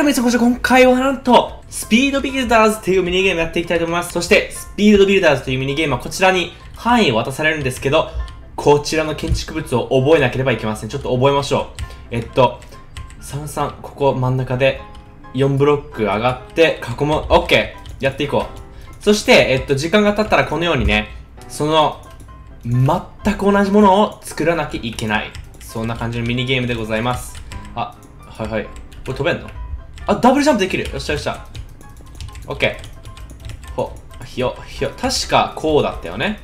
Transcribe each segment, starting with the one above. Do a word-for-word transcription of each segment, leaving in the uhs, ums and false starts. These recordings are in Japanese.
どうも皆さん、こんにちは。今回はなんと、スピードビルダーズというミニゲームやっていきたいと思います。そして、スピードビルダーズというミニゲームはこちらに範囲を渡されるんですけど、こちらの建築物を覚えなければいけません。ちょっと覚えましょう。えっと、さんさん、ここ真ん中でよんブロック上がって、囲む、OK! やっていこう。そして、えっと、時間が経ったらこのようにね、その、全く同じものを作らなきゃいけない。そんな感じのミニゲームでございます。あ、はいはい。これ飛べんの？あ、ダブルジャンプできる。よっしゃよっしゃ。オッケー。ほ、ひよ、ひよ。確かこうだったよね。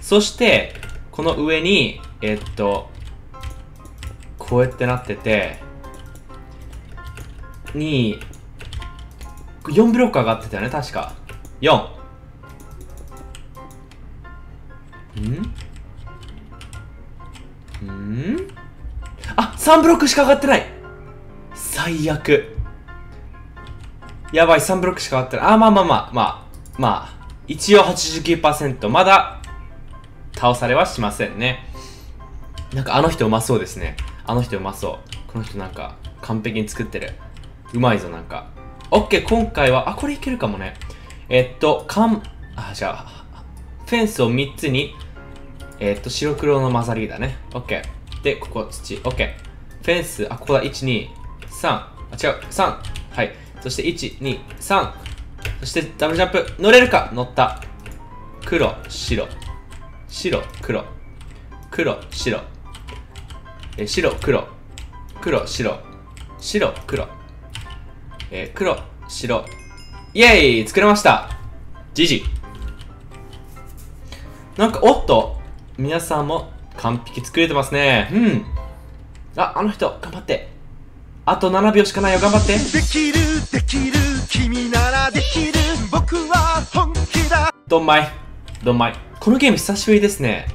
そして、この上に、えっと、こうやってなってて、に、よんブロック上がってたよね、確か。よん。ん？ん？あ、さんブロックしか上がってない。最悪。やばい、さんブロックしか上がってない。あ、まあまあまあ、まあ、まあ、一応 はちじゅうきゅうパーセント。まだ、倒されはしませんね。なんかあの人うまそうですね。あの人うまそう。この人なんか、完璧に作ってる。うまいぞ、なんか。オッケー、今回は、あ、これいけるかもね。えっと、かん、あ、じゃあ、フェンスをみっつに、えっと、白黒の混ざりだね。オッケー。で、ここ、土。オッケー。フェンス、あ、ここだ、いち、に、さん。あ、違う、さん。はい。そして、いち、に、さん。そして、ダブルジャンプ。乗れるか？乗った。黒、白。白、黒。黒、白。え、白、黒。黒、白。白、黒。え、黒、白。イェイ！作れました！じじ。なんか、おっと！皆さんも完璧作れてますね。うん。あ、あの人、頑張って。あとななびょうしかないよ、頑張って。できる、できる、君ならできる、僕は本気だ。どんまい、どんまい。このゲーム久しぶりですね。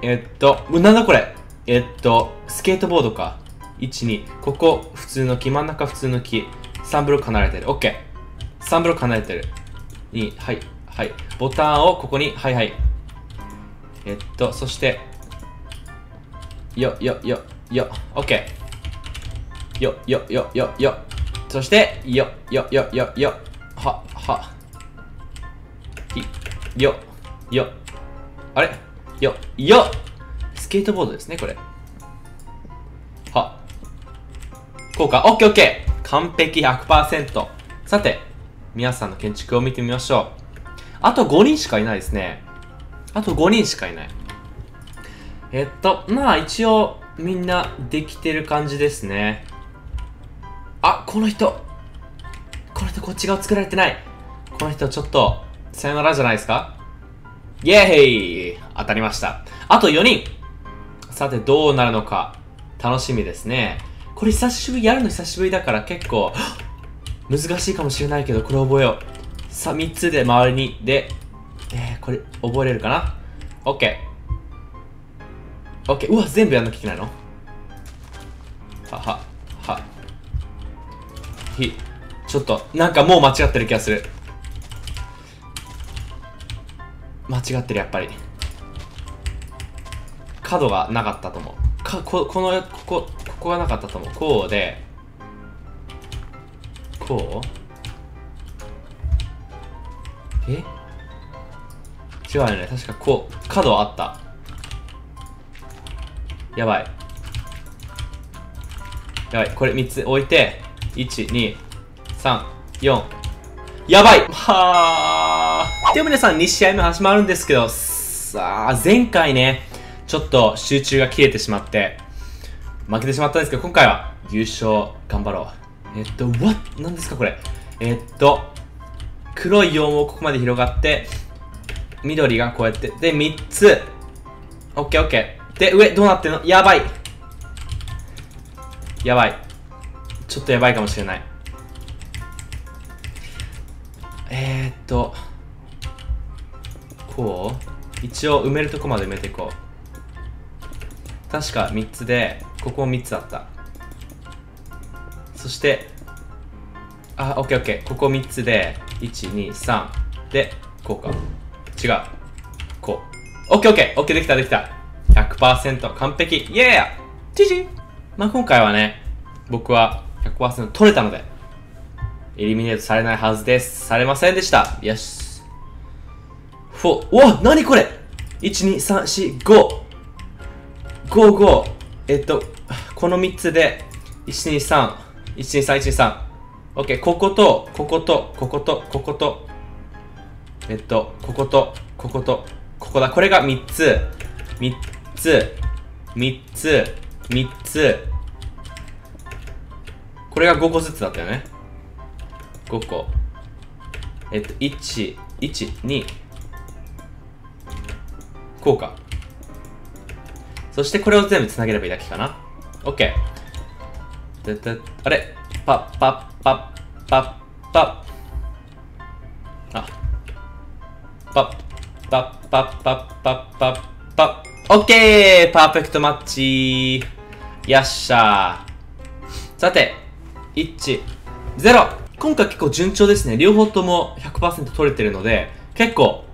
えっと、なんだこれ。えっと、スケートボードか。いち、に、ここ、普通の木、真ん中普通の木。さんブロック離れてる。OK。さんブロック離れてる。に、はい、はい。ボタンをここに、はいはい。えっと、そして、よ、よ、よ、よ、OK。よよよよよ、そしてよよよよよ、ははひよよ、あれよよ、スケートボードですねこれ。はこうか。オッケーオッケー、完璧 ひゃくパーセント。 さて皆さんの建築を見てみましょう。あとごにんしかいないですね。あとごにんしかいない。えっとまあ一応みんなできてる感じですね。あ、この人。この人こっち側作られてない。この人ちょっと、さよならじゃないですか？イェーイ！当たりました。あとよにん。さてどうなるのか、楽しみですね。これ久しぶり、やるの久しぶりだから結構、難しいかもしれないけど、これ覚えよう。さあ、みっつで周りに、で、えー、これ覚えれるかな？ OK。OK。うわ、全部やんなきゃいけないの？はは、は。ひ、ちょっとなんかもう間違ってる気がする。間違ってる。やっぱり角がなかったと思うか。ここのここここがなかったと思う。こうでこう、え、違うよね。確かこう角あった。やばいやばい。これみっつ置いていち、に、さん、よん。やばい。はー。では皆さんに試合目始まるんですけど、さあ、前回ね、ちょっと集中が切れてしまって、負けてしまったんですけど、今回は優勝頑張ろう。えっと、わっ、なんですかこれ。えっと、黒いよんをここまで広がって、緑がこうやって、で、みっつ。オッケーオッケー。で、上、どうなってんの？やばい。やばい。ちょっとやばいかもしれない。えー、っとこう一応埋めるとこまで埋めていこう。確かみっつでここもみっつだった。そしてあ、オッケーオッケー。ここみっつでいち、に、さんでこうか。違う、こう。オッケーオッケーオッケー。できたできた。 ひゃくパーセント 完璧。イエーイ。じじ。まあ今回はね、僕はひゃくパーセント 取れたので、エリミネートされないはずです。されませんでした。よし。フォー。うわ、なにこれ !いち、に、さん、よん、ご!ご、ご! えっと、このみっつで、いち、に、さん、いち、に、さん、いち、に、さん。オッケー、ここと、ここと、ここと、ここと、えっと、ここと、ここと、ここだ。これがみっつ。みっつ。みっつ。みっつ。これがごこずつだったよね。ごこ。えっと、いち、いち、に。こうか。そしてこれを全部つなげればいいだけかな。OK。あれパッパッパッパッパッ。あ。パッパッパッパッパッパッパッ。OK！ パーフェクトマッチ。よっしゃー。さて、いち、ゼロ。今回結構順調ですね。両方とも ひゃくパーセント 取れてるので、結構、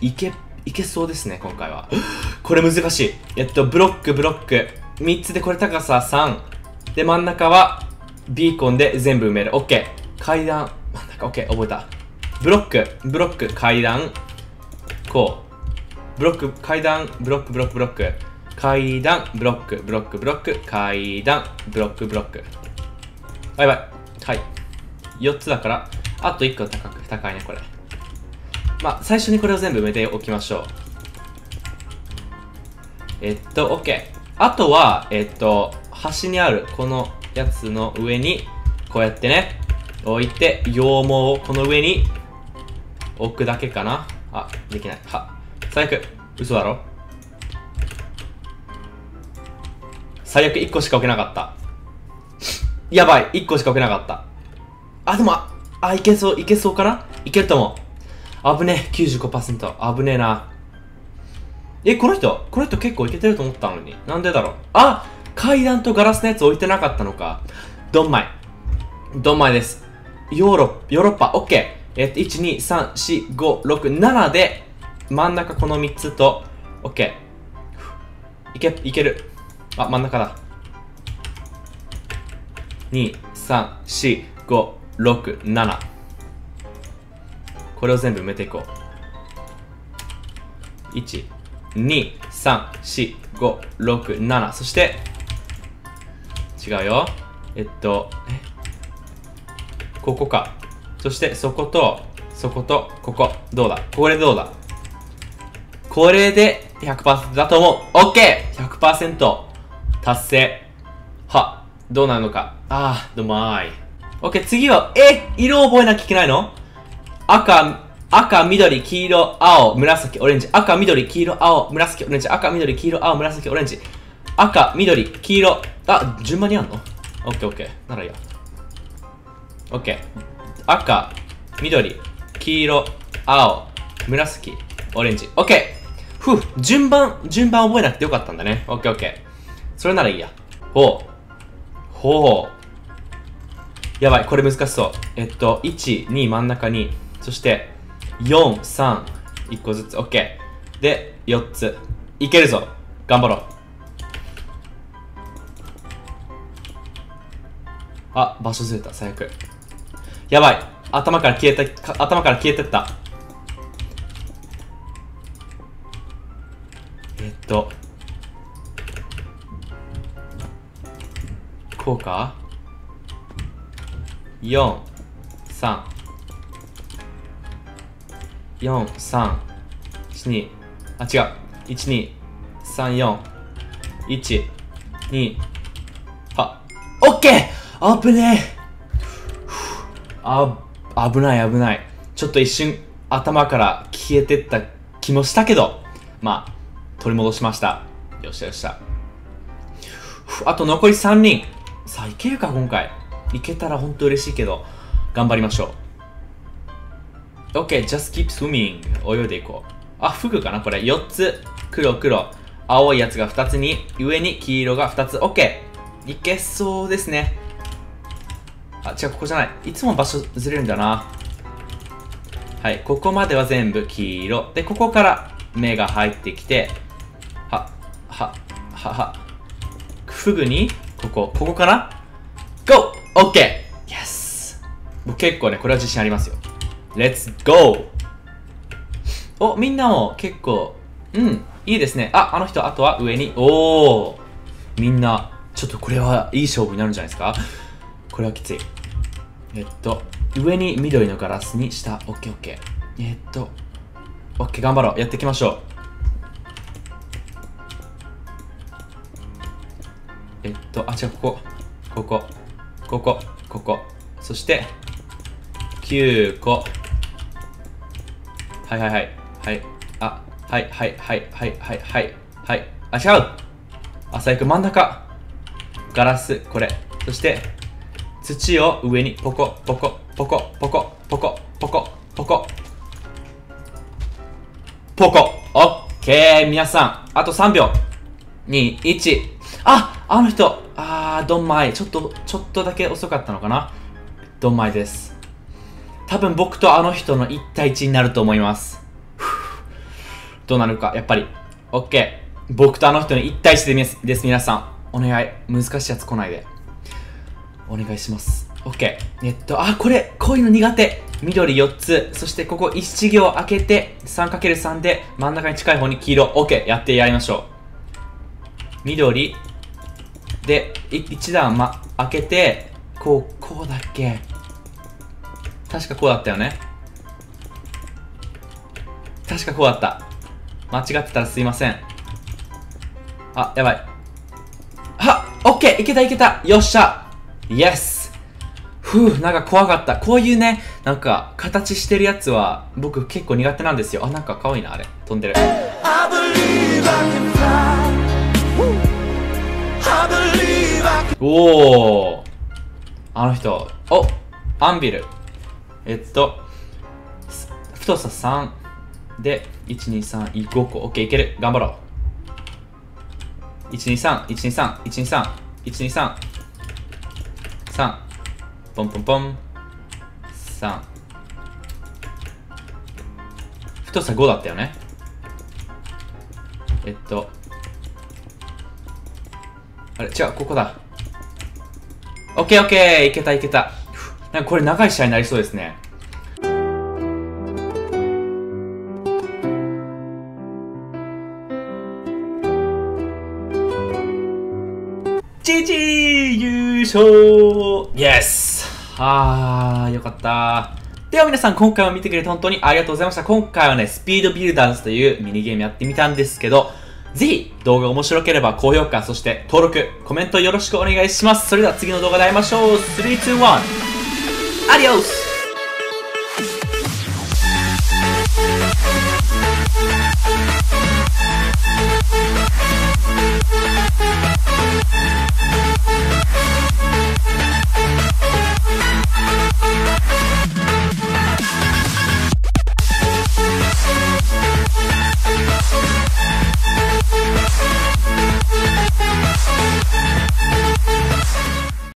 いけ、いけそうですね、今回は。これ難しい。えっと、ブロック、ブロック。みっつでこれ高ささん。で、真ん中はビーコンで全部埋める。OK。階段、真ん中、OK、覚えた。ブロック、ブロック、階段。こう。ブロック、階段、ブロック、ブロック、ブロック。階段、ブロック、ブロック、ブロック。階段、ブロック、ブロック。あ、やばい。はい。よっつだから、あといっこ高く、高いね、これ。まあ、最初にこれを全部埋めておきましょう。えっと、OK。あとは、えっと、端にあるこのやつの上に、こうやってね、置いて、羊毛をこの上に置くだけかな。あ、できない。は、最悪。嘘だろ。最悪、いっこしか置けなかった。やばい、いっこしか置けなかった。あ、でも、あ、あ、いけそう、いけそうかな？いけると思う。危ねえ、きゅうじゅうごパーセント。危ねえな。え、この人、この人結構いけてると思ったのに。なんでだろう。あ、階段とガラスのやつ置いてなかったのか。ドンマイ。ドンマイです。ヨーロッパ、ヨーロッパ、オッケー。えっと、いち、に、さん、よん、ご、ろく、ななで、真ん中このみっつと、オッケー。いけ、いける。あ、真ん中だ。に、さん、よん、ご、ろく、なな。これを全部埋めていこう。いち、に、さん、よん、ご、ろく、なな。そして、違うよ。えっと、えここか。そして、そこと、そこと、ここ。どうだ？これどうだ？これで ひゃくパーセント だと思う。OK！ ひゃくパーセント 達成。は、どうなるのか。あー、どまい。オッケー、次は、え、色覚えなきゃいけないの？赤、赤、緑、黄色、青、紫、オレンジ。赤、緑、黄色、青、紫、オレンジ。赤、緑、黄色、青、紫、オレンジ。赤、緑、黄色。あ、順番にあんの？オッケー、オッケー。ならいいや。オッケー。赤、緑、黄色、青、紫、オレンジ。オッケー。ふぅ、順番、順番覚えなくてよかったんだね。オッケー、オッケー。それならいいや。ほう。ほう。やばい、これ難しそう。えっと、いち、に、真ん中に、そして、よん、さん、いっこずつ、OK。で、よっつ。いけるぞ。頑張ろう。あ、場所ずれた、最悪。やばい、頭から消えた、頭から消えてった。えっと、こうか？よん、さん、よん、さん、いち、に、あ、違う。いち、に、さん、よん、いち、に、は、オッケー！危ねえ！あ、危ない危ない。ちょっと一瞬頭から消えてった気もしたけど、まあ、取り戻しました。よっしゃよっしゃ。あと残りさんにん。さあ、いけるか、今回。いけたら本当嬉しいけど、頑張りましょう。OK、just keep swimming。泳いでいこう。あ、フグかなこれ。よっつ。黒黒。青いやつがふたつに、上に黄色がふたつ。OK。いけそうですね。あ、違う、ここじゃない。いつも場所ずれるんだな。はい、ここまでは全部黄色。で、ここから目が入ってきて、は、は、は、は。フグに、ここ、ここかな？ ゴー！オッケー！イエス！僕結構ね、これは自信ありますよ。レッツゴー。お、みんなも結構、うん、いいですね。あ、あの人、あとは上に。おー。みんな、ちょっとこれはいい勝負になるんじゃないですか。これはきつい。えっと、上に緑のガラスに下。オッケーオッケー。えっと、オッケー、頑張ろう。やっていきましょう。えっと、あ、違う、ここ。ここ。ここ。ここ。そして、きゅうこ。はいはいはい。はい。あ、はいはいはいはいはいはい。はい。あ、違う。あ、最悪、真ん中。ガラス、これ。そして、土を上にポコポコポコポコポコポコポコポコ。オッケー、皆さん、あとさんびょう。に、いち。あ、あの人、あー、ドンマイ。ちょっと、ちょっとだけ遅かったのかな。ドンマイです。多分僕とあの人のいちたいいちになると思います。どうなるか、やっぱり。オッケー。僕とあの人のいちたいいちです、皆さん。お願い。難しいやつ来ないで。お願いします。OK。えっと、あ、これ、こういうの苦手。緑よっつ。そして、ここいち行開けて、さんかけるさん で、真ん中に近い方に黄色。OK。やってやりましょう。緑。で、いち段、ま、開けて、こう、こうだっけ。確かこうだったよね。確かこうだった。間違ってたらすいません。あ、やばい。はっ !OK! いけたいけた、よっしゃ、イエス。ふぅ、なんか怖かった。こういうね、なんか形してるやつは僕結構苦手なんですよ。あ、なんか可愛いな、あれ。飛んでる。おー、あの人。お、アンビル。えっと、太ささんで、いち、に、さん、ごこ。オッケー、いける。頑張ろう。いち、に、さん、いち、に、さん、いち、に、さん、いち、に、さん、さん、ポンポンポン、さん、太さごだったよね。えっと、あれ、違う、ここだ。オッケーオッケー、いけたいけた。なんかこれ長い試合になりそうですね。ジージー 優勝、イエス。あー、よかった。では皆さん、今回も見てくれて本当にありがとうございました。今回はね、スピードビルダーズというミニゲームやってみたんですけど、ぜひ動画面白ければ高評価、そして登録、コメントよろしくお願いします。それでは次の動画で会いましょう。さん、に、いち、アディオス。